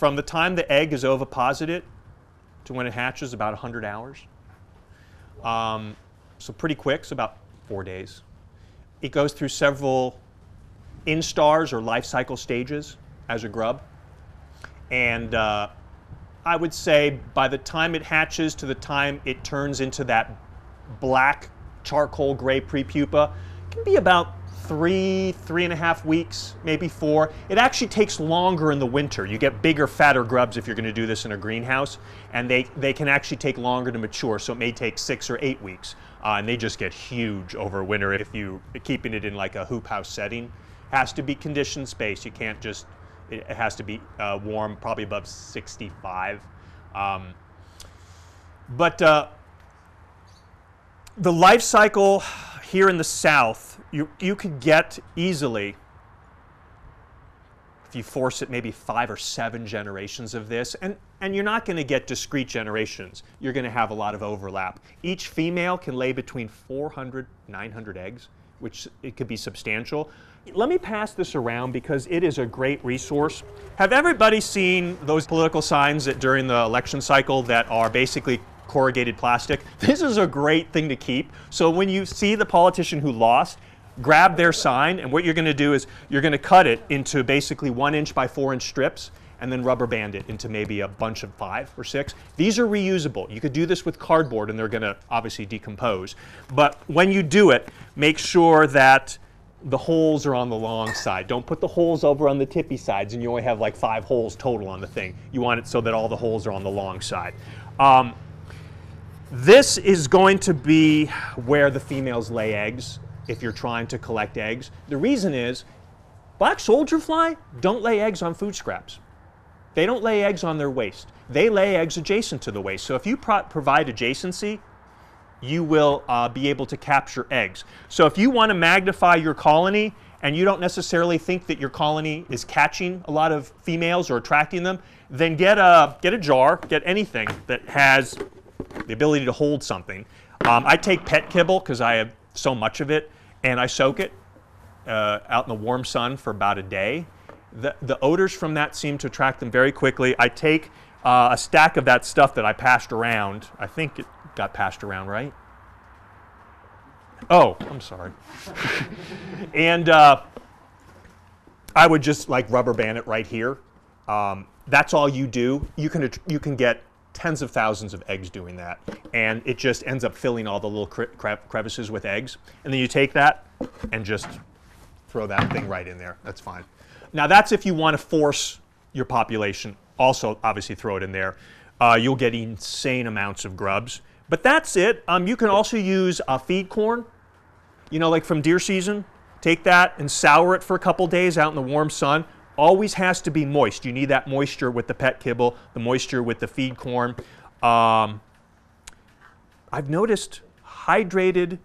from the time the egg is oviposited to when it hatches, about 100 hours. So pretty quick, so about 4 days. It goes through several instars or life cycle stages as a grub. And I would say by the time it hatches to the time it turns into that black charcoal gray prepupa, it can be about three and a half weeks, maybe 4. It actually takes longer in the winter. You get bigger, fatter grubs if you're going to do this in a greenhouse, and they can actually take longer to mature, so it may take 6 or 8 weeks. And they just get huge over winter if you're keeping it in like a hoop house setting. It has to be conditioned space. You can't just, it has to be warm, probably above 65. The life cycle here in the South, you could get easily, if you force it, maybe 5 or 7 generations of this. And you're not going to get discrete generations. You're going to have a lot of overlap. Each female can lay between 400 and 900 eggs, which it could be substantial. Let me pass this around because it is a great resource. Have everybody seen those political signs that during the election cycle that are basically corrugated plastic? This is a great thing to keep. So when you see the politician who lost, grab their sign, and what you're going to do is you're going to cut it into basically 1-inch by 4-inch strips and then rubber band it into maybe a bunch of 5 or 6. These are reusable. You could do this with cardboard and they're going to obviously decompose. But when you do it, make sure that the holes are on the long side. Don't put the holes over on the tippy sides and you only have like 5 holes total on the thing. You want it so that all the holes are on the long side. This is going to be where the females lay eggs if you're trying to collect eggs. The reason is black soldier fly don't lay eggs on food scraps. They don't lay eggs on their waste. They lay eggs adjacent to the waste. So if you provide adjacency, you will be able to capture eggs. So if you want to magnify your colony and you don't necessarily think that your colony is catching a lot of females or attracting them, then get a jar, get anything that has the ability to hold something. I take pet kibble because I have so much of it, and I soak it out in the warm sun for about a day. The odors from that seem to attract them very quickly. I take a stack of that stuff that I passed around. I think it got passed around, right? Oh, I'm sorry. And I would just like rubber band it right here. That's all you do. You can get tens of thousands of eggs doing that, and it just ends up filling all the little crevices with eggs. And then you take that and just throw that thing right in there. That's fine. Now that's if you want to force your population. Also, obviously throw it in there. You'll get insane amounts of grubs. But that's it. You can also use feed corn, you know, like from deer season. Take that and sour it for a couple days out in the warm sun. Always has to be moist. You need that moisture with the pet kibble, the moisture with the feed corn. I've noticed hydrated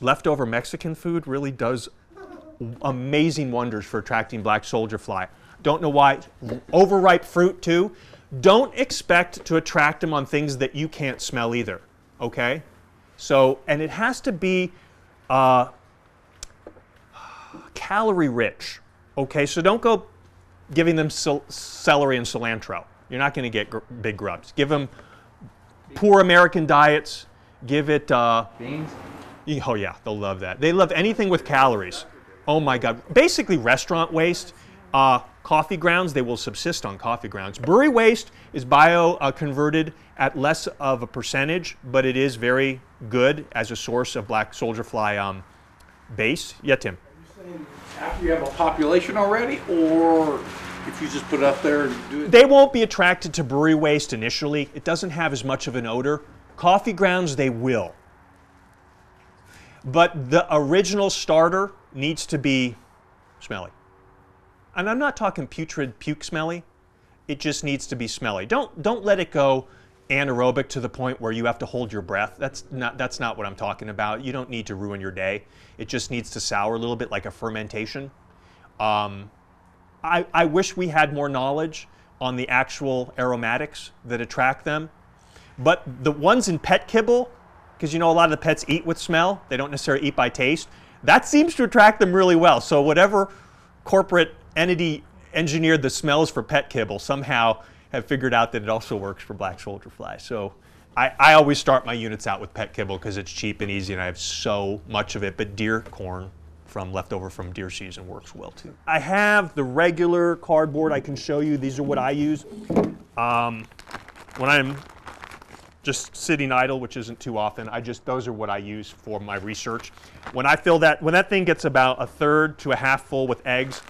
leftover Mexican food really does amazing wonders for attracting black soldier fly. Don't know why. Overripe fruit too. Don't expect to attract them on things that you can't smell either, okay? So, and it has to be calorie rich, okay? So don't go giving them celery and cilantro. You're not going to get big grubs. Give them poor American diets. Give it... beans? Oh yeah, they'll love that. They love anything with calories. Oh my God. Basically restaurant waste. Coffee grounds, they will subsist on coffee grounds. Brewery waste is bio-converted at less of a percentage, but it is very good as a source of black soldier fly base. Yeah, Tim? Are you saying after you have a population already, or if you just put it up there and do it? They won't be attracted to brewery waste initially. It doesn't have as much of an odor. Coffee grounds, they will. But the original starter needs to be smelly. And I'm not talking putrid puke smelly. It just needs to be smelly. Don't let it go anaerobic to the point where you have to hold your breath. That's not what I'm talking about. You don't need to ruin your day. It just needs to sour a little bit like a fermentation. I wish we had more knowledge on the actual aromatics that attract them. But the ones in pet kibble, because you know a lot of the pets eat with smell. They don't necessarily eat by taste. That seems to attract them really well. So whatever corporate entity engineered the smells for pet kibble somehow have figured out that it also works for black soldier fly. So I always start my units out with pet kibble because it's cheap and easy and I have so much of it, but deer corn from leftover from deer season works well too. I have the regular cardboard I can show you. These are what I use when I'm just sitting idle, which isn't too often. Those are what I use for my research. When that thing gets about 1/3 to 1/2 full with eggs,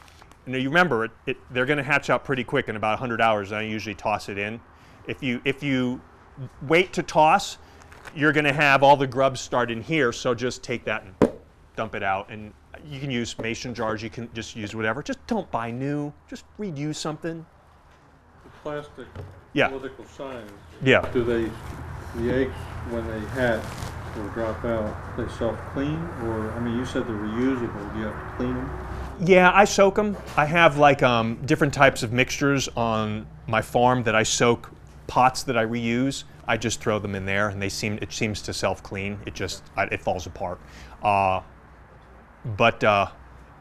and you remember they're going to hatch out pretty quick in about 100 hours. And I usually toss it in. If you wait to toss, you're going to have all the grubs start in here. So just take that and dump it out. And you can use mason jars. You can just use whatever. Just don't buy new. Just reuse something. The plastic. Yeah. Political signs. Yeah. The eggs, when they hatch or drop out, they self-clean? Or, I mean, you said they're reusable. Do you have to clean them? Yeah, I soak them. I have like different types of mixtures on my farm that I soak, pots that I reuse. I just throw them in there and it seems to self-clean. It falls apart.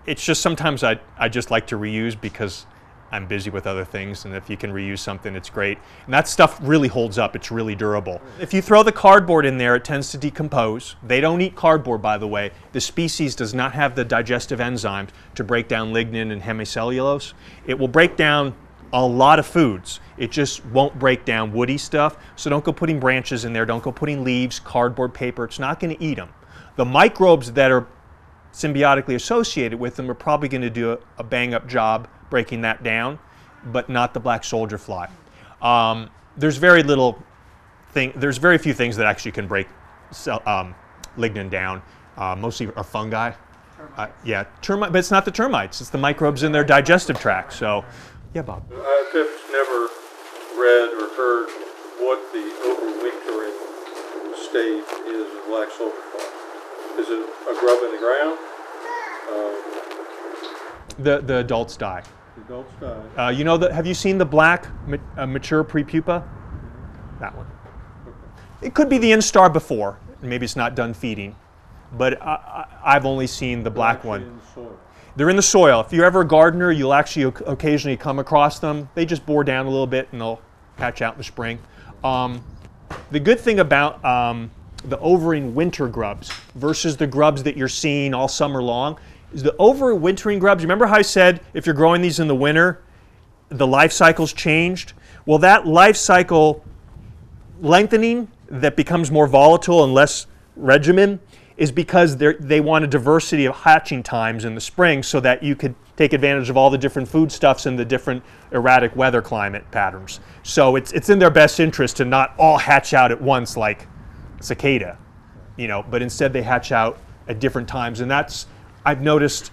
It's just sometimes I just like to reuse because I'm busy with other things, and if you can reuse something, it's great. And that stuff really holds up. It's really durable. If you throw the cardboard in there, it tends to decompose. They don't eat cardboard, by the way. The species does not have the digestive enzymes to break down lignin and hemicellulose. It will break down a lot of foods. It just won't break down woody stuff. So don't go putting branches in there. Don't go putting leaves, cardboard, paper. It's not going to eat them. The microbes that are symbiotically associated with them are probably going to do a bang-up job breaking that down, but not the black soldier fly. There's very few things that actually can break lignin down. Mostly are fungi. Termites. Termite, but it's not the termites. It's the microbes in their digestive tract. So, yeah, Bob. I've just never read or heard what the overwintering stage is of black soldier fly. Is it a grub in the ground? The adults die. The adults die. Have you seen the black mature prepupa? That one. Okay. It could be the instar before. Maybe it's not done feeding, but I've only seen the black one. In the soil. They're in the soil. If you're ever a gardener, you'll actually occasionally come across them. They just bore down a little bit and they'll hatch out in the spring. The good thing about the overing winter grubs versus the grubs that you're seeing all summer long is the overwintering grubs. Remember how I said if you're growing these in the winter, the life cycle's changed? Well, that life cycle lengthening that becomes more volatile and less regimen is because they want a diversity of hatching times in the spring so that you could take advantage of all the different foodstuffs and the different erratic weather climate patterns. So it's in their best interest to not all hatch out at once like cicada, but instead they hatch out at different times, and that's I've noticed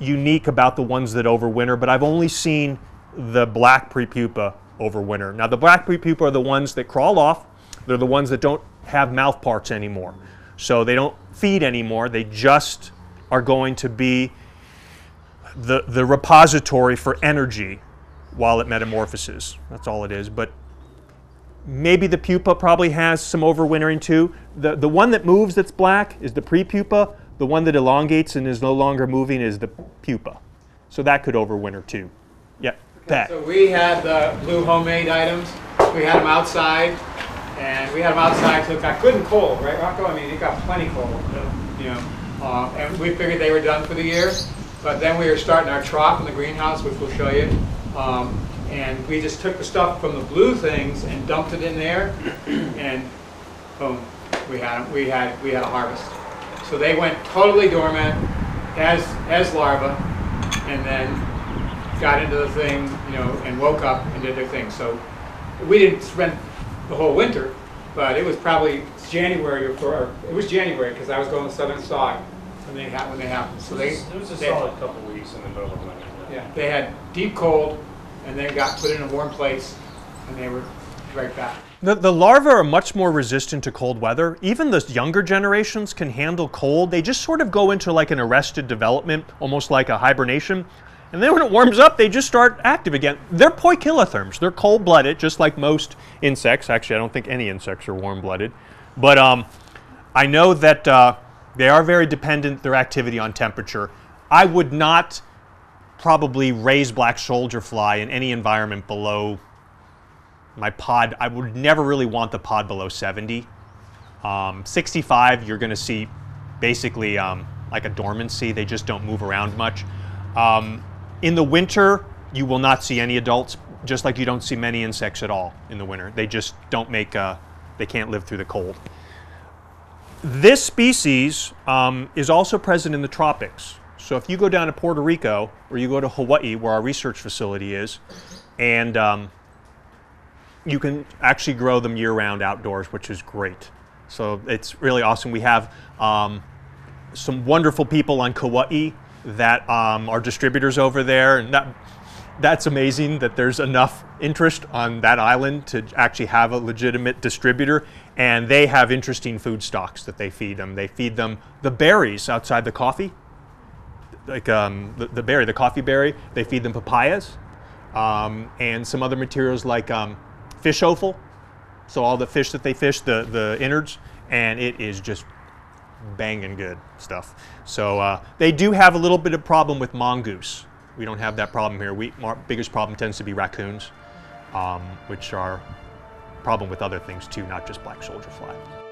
unique about the ones that overwinter, but I've only seen the black prepupa overwinter. Now the black prepupa are the ones that crawl off. They're the ones that don't have mouth parts anymore. So they don't feed anymore. They just are going to be the repository for energy while it metamorphoses. That's all it is. But maybe the pupa probably has some overwintering too. The one that moves that's black is the prepupa. The one that elongates and is no longer moving is the pupa. So that could overwinter too. Yeah, Pat. So we had the blue homemade items. We had them outside, so it got good and cold, right, Rocco? I mean, it got plenty cold, and we figured they were done for the year. But then we were starting our trough in the greenhouse, which we'll show you. And we just took the stuff from the blue things and dumped it in there, and boom, we had a harvest. So they went totally dormant as larvae, and then got into the thing, and woke up and did their thing. So we didn't spend the whole winter, but it was probably January because I was going to Southern Sod when they happened. So it was a solid couple weeks in the middle of the winter. Yeah, they had deep cold, and then got put in a warm place, and they were right back. The larvae are much more resistant to cold weather. Even the younger generations can handle cold. They just sort of go into like an arrested development, almost like a hibernation. And then when it warms up, they just start active again. They're poikilotherms. They're cold-blooded, just like most insects. Actually, I don't think any insects are warm-blooded. But I know that they are very dependent, their activity, on temperature. I would not probably raise black soldier fly in any environment below my pod. I would never really want the pod below 70. 65, you're going to see basically like a dormancy. They just don't move around much. In the winter, you will not see any adults, just like you don't see many insects at all in the winter. They just don't make, they can't live through the cold. This species is also present in the tropics. So if you go down to Puerto Rico, or you go to Hawaii, where our research facility is, and you can actually grow them year-round outdoors, which is great. So it's really awesome. We have some wonderful people on Kauai that are distributors over there, and that's amazing that there's enough interest on that island to actually have a legitimate distributor. And they have interesting food stocks that they feed them. They feed them the berries outside the coffee, like the coffee berry. They feed them papayas and some other materials like fish offal. So all the fish that they fish, the innards, and it is just banging good stuff. So they do have a little bit of problem with mongoose. We don't have that problem here. Our biggest problem tends to be raccoons, which are a problem with other things too, not just black soldier fly.